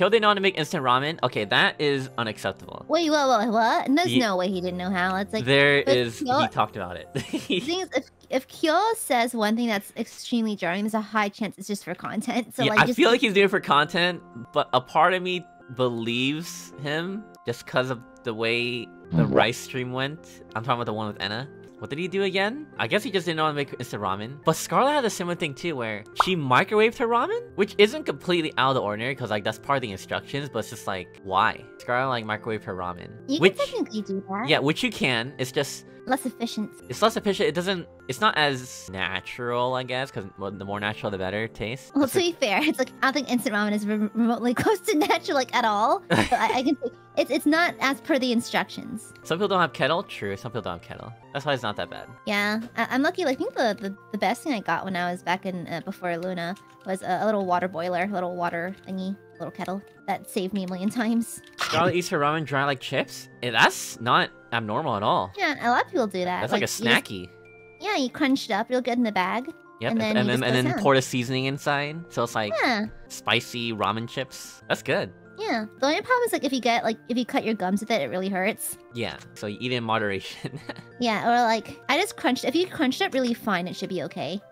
Kyo didn't know how to make instant ramen? Okay, that is unacceptable. Wait, what? And there's no way he didn't know how. It's like Kyo, he talked about it. The thing is, if Kyo says one thing that's extremely jarring, there's a high chance it's just for content. So yeah, like, I feel like he's doing it for content, but a part of me believes him just because of the way the rice stream went. I'm talking about the one with Enna. What did he do again? I guess he just didn't know how to make instant ramen. But Scarlett had a similar thing too, where she microwaved her ramen, which isn't completely out of the ordinary because like that's part of the instructions, but it's just like, why? Scarlett like microwaved her ramen. You can technically do that. Yeah, which you can. It's just less efficient. It's less efficient. It doesn't. It's not as natural, I guess, because the more natural, the better taste. Well, to be fair, it's like I don't think instant ramen is remotely close to natural, like at all. But I can say it's not as per the instructions. Some people don't have kettle. True. Some people don't have kettle. That's why it's not that bad. Yeah, I'm lucky. Like, I think the best thing I got when I was back in before ILUNA was a little water boiler, a little water thingy, a little kettle that saved me a million times. Scarlett eats her ramen dry like chips. Yeah, that's not abnormal at all. Yeah, a lot of people do that. That's like a snacky. Yeah, you crunch it up real good in the bag. Yep, and then pour the seasoning inside. So it's like spicy ramen chips. That's good. Yeah. The only problem is like if you cut your gums with it, it really hurts. Yeah. So you eat it in moderation. Yeah, or like I just crunched. If you crunched it really fine, it should be okay.